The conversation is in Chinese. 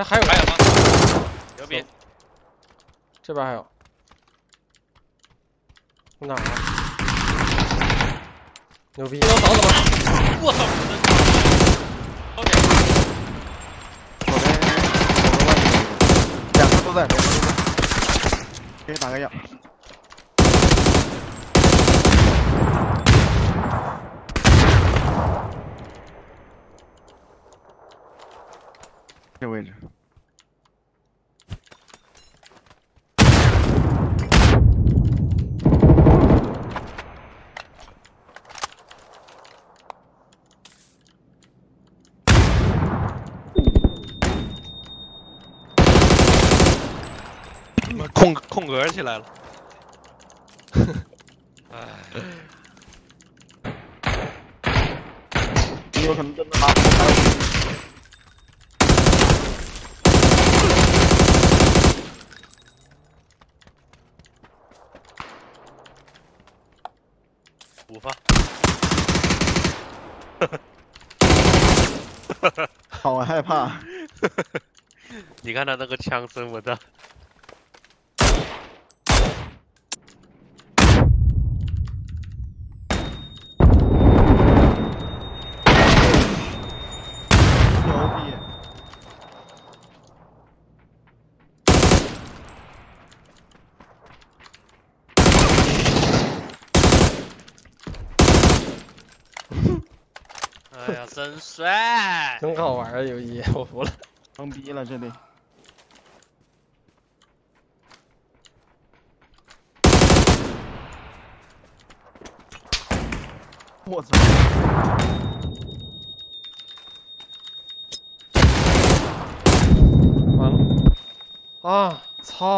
哎，还有吗？牛逼！这边还有。哪儿啊？牛逼！这房子吗？我操！后面。两个都在，两个都在。给你打个药。 这位置，空格起来了。哎，你有可能真的拿。 五发，好害怕！你看他那个枪声，我的。哎呀，真帅，真好玩啊！游戏，我服了，懵逼了这里。我操！完了！啊，操！